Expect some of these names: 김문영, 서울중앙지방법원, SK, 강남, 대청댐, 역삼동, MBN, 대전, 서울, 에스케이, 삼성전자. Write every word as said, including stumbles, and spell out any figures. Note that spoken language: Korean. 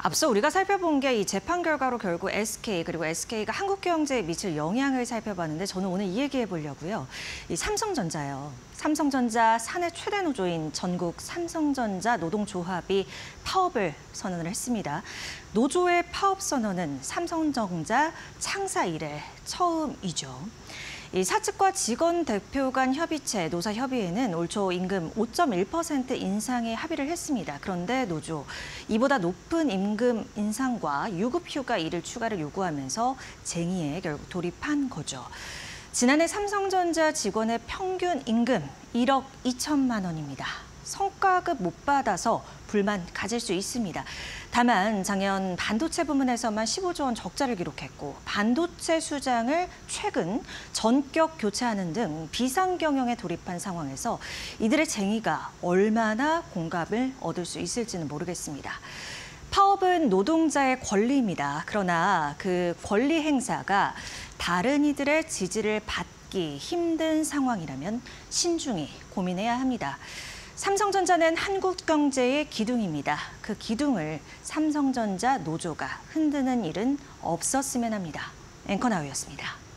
앞서 우리가 살펴본 게 이 재판 결과로 결국 에스케이 그리고 에스케이가 한국 경제에 미칠 영향을 살펴봤는데 저는 오늘 이 얘기해 보려고요. 이 삼성전자요. 삼성전자 사내 최대 노조인 전국 삼성전자 노동조합이 파업을 선언을 했습니다. 노조의 파업 선언은 삼성전자 창사 이래 처음이죠. 이 사측과 직원 대표 간 협의체 노사협의회는 올 초 임금 오 점 일 퍼센트 인상에 합의를 했습니다. 그런데 노조, 이보다 높은 임금 인상과 유급휴가 일을 추가를 요구하면서 쟁의에 결국 돌입한 거죠. 지난해 삼성전자 직원의 평균 임금 일억 이천만 원입니다. 성과급 못 받아서 불만 가질 수 있습니다. 다만 작년 반도체 부문에서만 십오조 원 적자를 기록했고 반도체 수장을 최근 전격 교체하는 등 비상경영에 돌입한 상황에서 이들의 쟁의가 얼마나 공감을 얻을 수 있을지는 모르겠습니다. 파업은 노동자의 권리입니다. 그러나 그 권리 행사가 다른 이들의 지지를 받기 힘든 상황이라면 신중히 고민해야 합니다. 삼성전자는 한국 경제의 기둥입니다. 그 기둥을 삼성전자 노조가 흔드는 일은 없었으면 합니다. 앵커 나우였습니다.